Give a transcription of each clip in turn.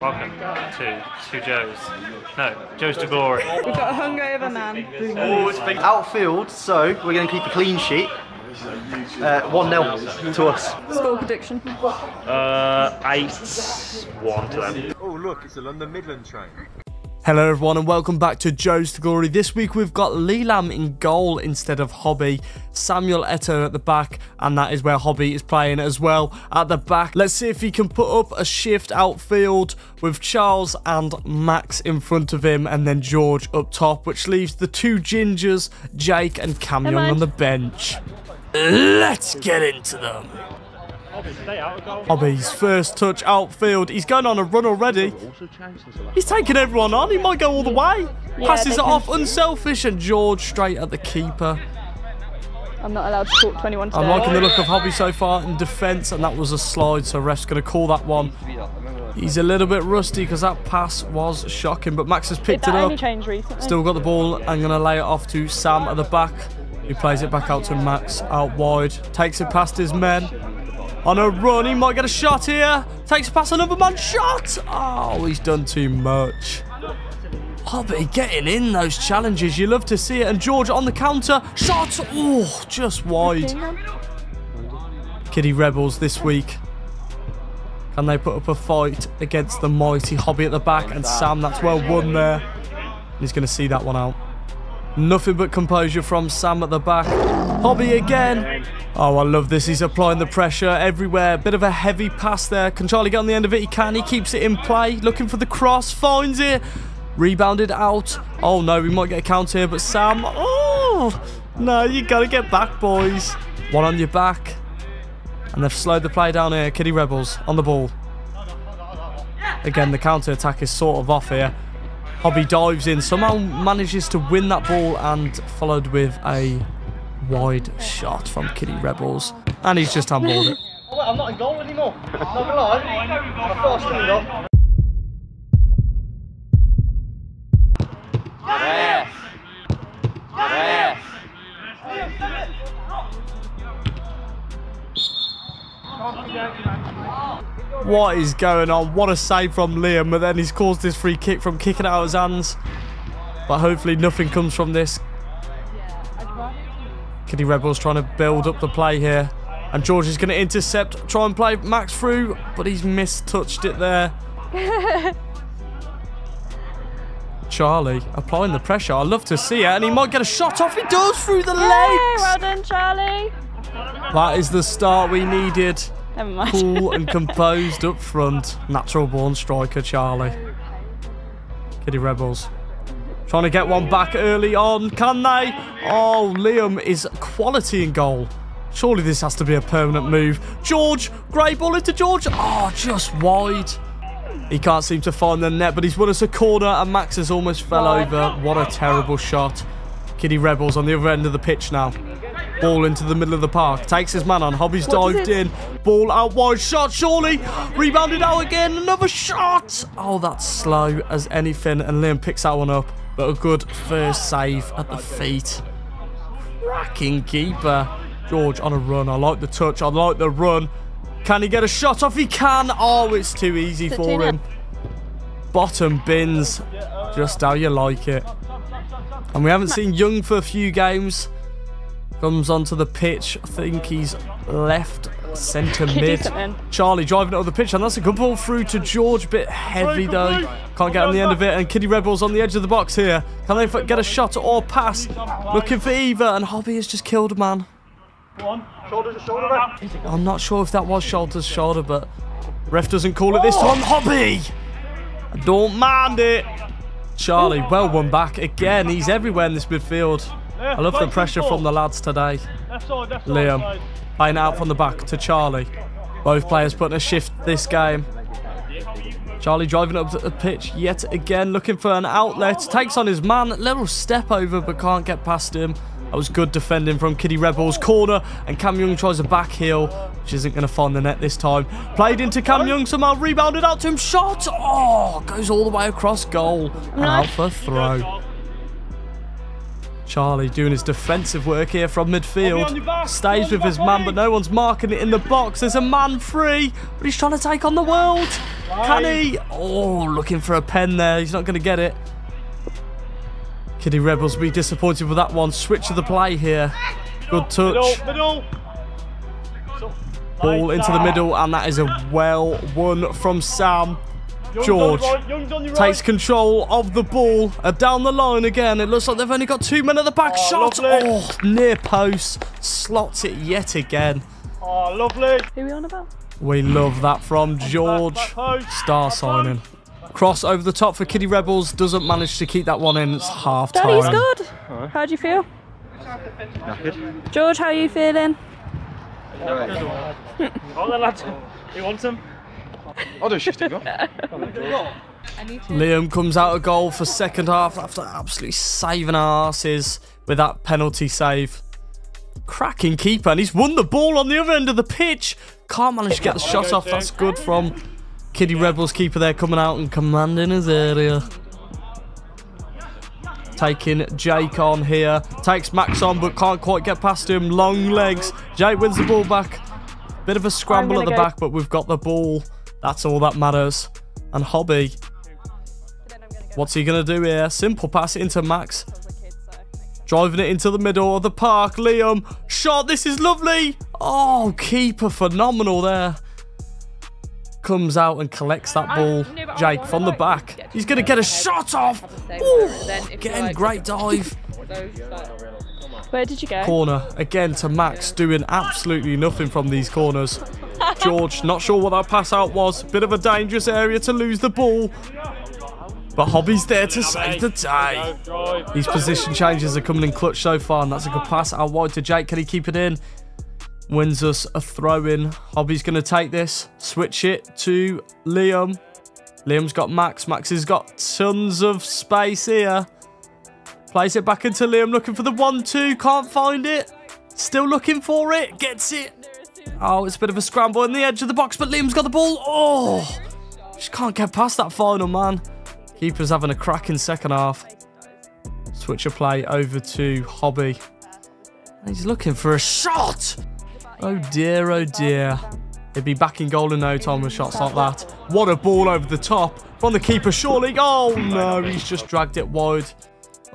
Welcome to Joe's. No, Joe's 2 Glory. We've got a hungover man. Oh, it's big. Outfield, so we're going to keep a clean sheet. 1-0 to us. Score prediction? 8-1 to them. Oh look, it's a London Midland train. Hello everyone and welcome back to Joe's 2 Glory. This week we've got Lee Lam in goal instead of Hobby, Samuel Etto at the back, and that is where Hobby is playing as well, at the back. Let's see if he can put up a shift outfield with Charles and Max in front of him and then George up top, which leaves the two gingers, Jake and Cam Young, on the bench. Let's get into them. Hobby's first touch outfield. He's going on a run already. He's taking everyone on. He might go all the way. Passes it off, unselfish, and George straight at the keeper. I'm not allowed to talk to anyone today. I'm liking the look of Hobby so far in defence, and that was a slide, so ref's going to call that one. He's a little bit rusty because that pass was shocking, but Max has picked it up. Still got the ball and going to lay it off to Sam at the back. He plays it back out to Max out wide. Takes it past his men. On a run, he might get a shot here. Takes a pass, another man shot. Oh, he's done too much. Hobby getting in those challenges. You love to see it. And George on the counter. Shot. Oh, just wide. Kitty Rebels this week. Can they put up a fight against the mighty Hobby at the back? And Sam, that's well won there. He's going to see that one out. Nothing but composure from Sam at the back. Hobby again. Oh, I love this. He's applying the pressure everywhere. Bit of a heavy pass there. Can Charlie get on the end of it? He can. He keeps it in play. Looking for the cross. Finds it. Rebounded out. Oh, no. We might get a count here, but Sam... Oh! No, you got to get back, boys. One on your back. And they've slowed the play down here. Kitty Rebels on the ball. Again, the counter-attack is sort of off here. Hobby dives in, somehow manages to win that ball and followed with a wide shot from Kitty Rebels. And he's just handballed it. Oh, I'm not in goal anymore. I'm not going to lie. I thought I still got. Yes! Yes! What is going on? What a save from Liam, but then he's caused this free kick from kicking out of his hands. But hopefully nothing comes from this. Kitty Rebels trying to build up the play here. And George is going to intercept, try and play Max through, but he's mistouched it there. Charlie applying the pressure. I love to see it, and he might get a shot off. He does, through the legs. Well done, Charlie. That is the start we needed. Never mind. Cool and composed up front. Natural born striker, Charlie. Kitty Rebels trying to get one back early on. Can they? Oh, Liam is quality in goal. Surely this has to be a permanent move. George, great ball into George. Oh, just wide. He can't seem to find the net, but he's won us a corner and Max has almost fell over. What a terrible shot. Kitty Rebels on the other end of the pitch now. Ball into the middle of the park. Takes his man on. Hobby's dived in. Ball out wide. Shot, surely. Rebounded out again. Another shot. Oh, that's slow as anything. And Liam picks that one up. But a good first save at the feet. Cracking keeper. George on a run. I like the touch. I like the run. Can he get a shot off? He can. Oh, it's too easy for him. Bottom bins. Just how you like it. And we haven't seen Young for a few games. Comes onto the pitch. I think he's left centre mid. Charlie driving it on the pitch, and that's a good ball through to George. Bit heavy though. Can't get on the end of it. And Kitty Rebels on the edge of the box here. Can they get a shot or pass? Looking for either, and Hobby has just killed a man. I'm not sure if that was shoulder to shoulder, but ref doesn't call it this time. Hobby! I don't mind it. Charlie, well won back again. He's everywhere in this midfield. I love the pressure from the lads today. Liam playing out from the back to Charlie. Both players putting a shift this game. Charlie driving up to the pitch yet again, looking for an outlet. Takes on his man. Little step over, but can't get past him. That was good defending from Kitty Rebels. Corner, and Cam Young tries a back heel, which isn't going to find the net this time. Played into Cam Young, somehow rebounded out to him. Shot! Oh, goes all the way across goal. And out for throw. Charlie doing his defensive work here from midfield. Stays with his man, but no one's marking it in the box. There's a man free, but he's trying to take on the world. Can he? Oh, looking for a pen there. He's not going to get it. Kitty Rebels will be disappointed with that one. Switch to the play here. Good touch. Ball into the middle, and that is a well won from Sam. George takes control of the ball. Down the line again. It looks like they've only got 2 men at the back. Shot. Lovely. Oh, near post. Slots it yet again. Oh, lovely. Who are we on about? We love that from George. Back star signing. Cross over the top for Kitty Rebels. Doesn't manage to keep that one in. It's half time. Daddy's good. Right. How do you feel? Knackered. George, how are you feeling? Right. Oh, the lad. He wants him. I'll do a shift. Liam comes out of goal for second half after absolutely saving our asses with that penalty save. Cracking keeper, and he's won the ball on the other end of the pitch. Can't manage to get the shot off. That's good from Kitty Rebels keeper there, coming out and commanding his area. Taking Jake on here. Takes Max on, but can't quite get past him. Long legs. Jake wins the ball back. Bit of a scramble at the back, but we've got the ball. That's all that matters. And Hobby, what's he going to do here? Simple pass into Max. Driving it into the middle of the park. Liam, shot. This is lovely. Oh, keeper phenomenal there. Comes out and collects that ball. Jake from the back. He's going to get a shot off. Ooh, again, great dive. Where did you go? Corner again to Max, doing absolutely nothing from these corners. George, not sure what that pass out was. Bit of a dangerous area to lose the ball. But Hobby's there to save the day. These position changes are coming in clutch so far, and that's a good pass out wide to Jake. Can he keep it in? Wins us a throw-in. Hobby's going to take this. Switch it to Liam. Liam's got Max. Max has got tons of space here. Plays it back into Liam, looking for the 1-2. Can't find it. Still looking for it. Gets it. Oh, it's a bit of a scramble in the edge of the box, but Liam's got the ball. Oh, just can't get past that final man. Keeper's having a cracking second half. Switch a play over to Hobby. He's looking for a shot. Oh dear, oh dear. He'd be back in goal in no time with shots like that. What a ball over the top from the keeper, surely. Oh no, he's just dragged it wide.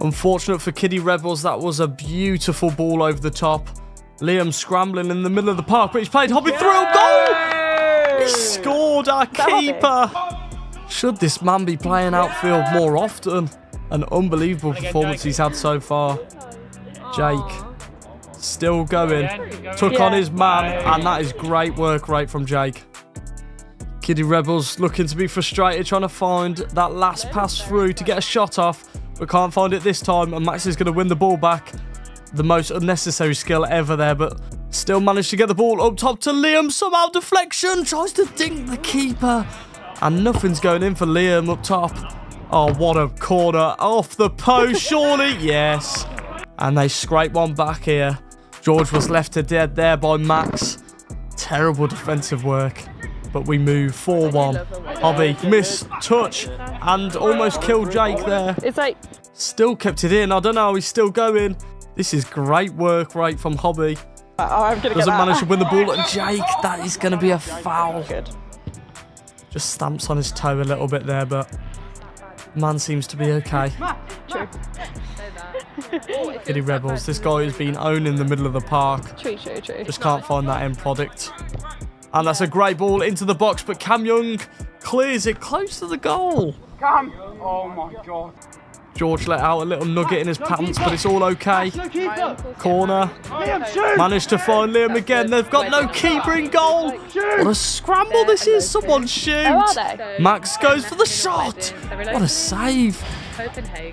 Unfortunate for Kitty Rebels, that was a beautiful ball over the top. Liam scrambling in the middle of the park, but he's played Hobby through. Goal! He scored, our keeper. Should this man be playing outfield more often? An unbelievable performance he's had so far. Jake still going. Took on his man, and that is great work right from Jake. Kitty Rebels looking to be frustrated, trying to find that last pass through to get a shot off, but can't find it this time, and Max is going to win the ball back. The most unnecessary skill ever there, but still managed to get the ball up top to Liam. Somehow deflection, tries to dink the keeper, and nothing's going in for Liam up top. Oh, what a corner. Off the post, surely. Yes. And they scrape one back here. George was left to dead there by Max. Terrible defensive work, but we move 4-1. Hobby missed touch and almost killed Jake there. It's like still kept it in. I don't know how he's still going. This is great work right from Hobby. Doesn't manage to win the ball. And Jake, that is going to be a foul. Just stamps on his toe a little bit there, but man seems to be okay. True. Kitty Rebels, this guy has been owned in the middle of the park. True. Just can't find that end product. And that's a great ball into the box, but Cam Young clears it close to the goal. Cam! Oh my God. George let out a little nugget in his pants, but it's all okay. Corner. Managed to find Liam again. They've got no keeper in goal. What a scramble this is. Someone shoot. Max goes for the shot. What a save.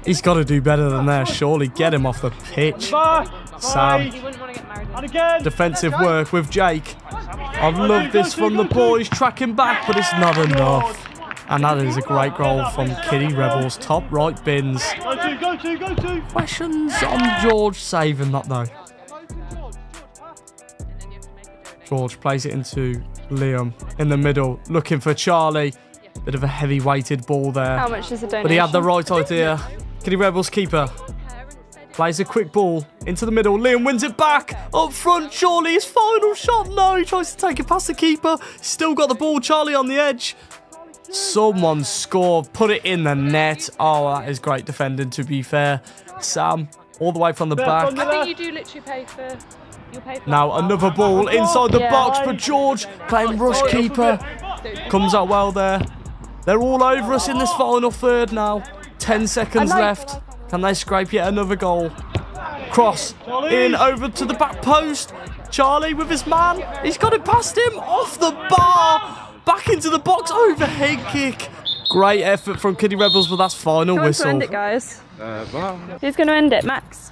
He's got to do better than that, surely. Get him off the pitch. Sam. Defensive work with Jake. I've loved this from the boys. Tracking back, but it's not enough. And that is a great goal from Kitty Rebels. Top right bins. Go to. Questions on George saving that though. George plays it into Liam in the middle, looking for Charlie. Bit of a heavy weighted ball there. How much is a donation? But he had the right idea. Kitty Rebels keeper plays a quick ball into the middle. Liam wins it back. Up front, Charlie. His final shot. No, he tries to take it past the keeper. Still got the ball. Charlie on the edge. Someone score. Put it in the net. Oh, that is great defending, to be fair. Sam, all the way from the back. I think you do literally pay for... Now another ball inside the box for George, playing rush keeper. Comes out well there. They're all over us in this final third now. 10 seconds left. Can they scrape yet another goal? Cross in over to the back post. Charlie with his man. He's got it past him. Off the bar. Back into the box. Overhead kick. Great effort from Kitty Rebels, but that's final whistle. He's going to end it, guys. Who's going to end it? Max?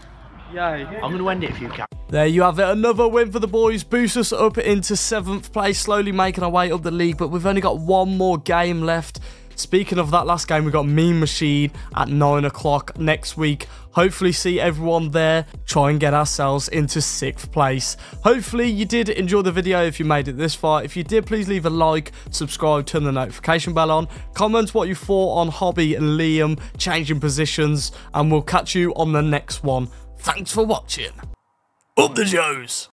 Yeah, I'm going to end it if you can. There you have it, another win for the boys, boosts us up into 7th place, slowly making our way up the league, but we've only got one more game left. Speaking of that last game, we've got Mean Machine at 9 o'clock next week. Hopefully see everyone there, try and get ourselves into 6th place. Hopefully you did enjoy the video if you made it this far. If you did, please leave a like, subscribe, turn the notification bell on, comment what you thought on Hobby and Liam changing positions, and we'll catch you on the next one. Thanks for watching. Up the Joes!